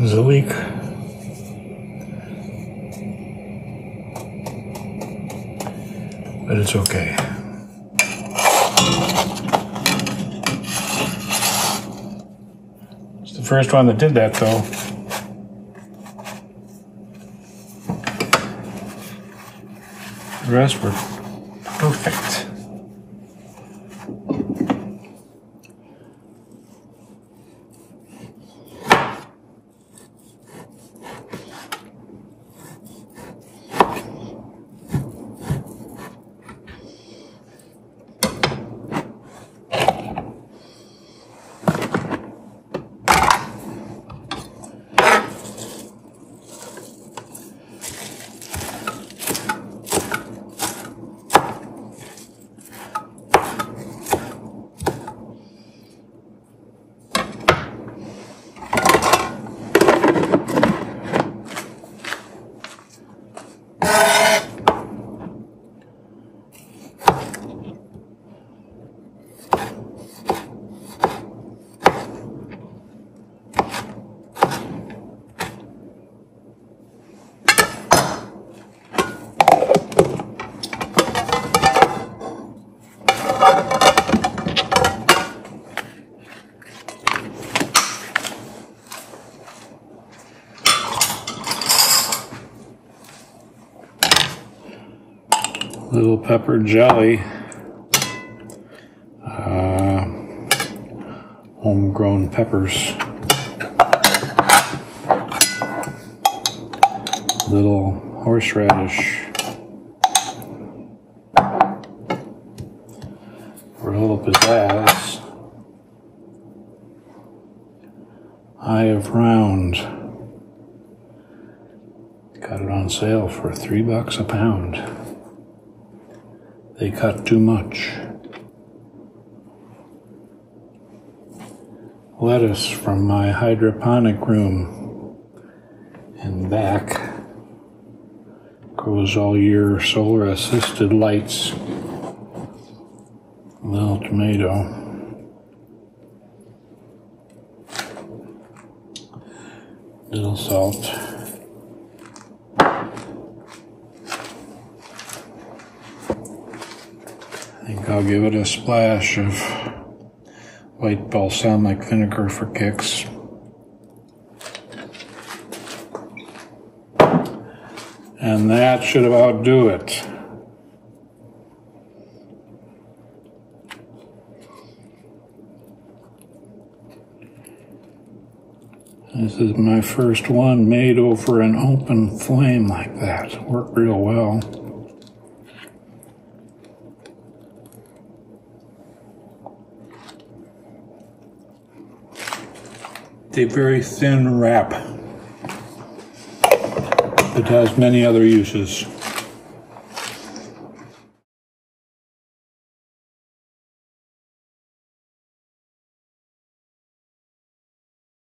There's a leak. But it's okay. It's the first one that did that though. The rest were perfect. Little pepper jelly, homegrown peppers, little horseradish, for a little pizzazz, eye of round, got it on sale for $3 a pound. They cut too much. Lettuce from my hydroponic room and back. Grows all year, solar assisted lights. Little tomato. Little salt. I think I'll give it a splash of white balsamic vinegar for kicks. And that should about do it. This is my first one made over an open flame like that. Worked real well. A very thin wrap. It has many other uses.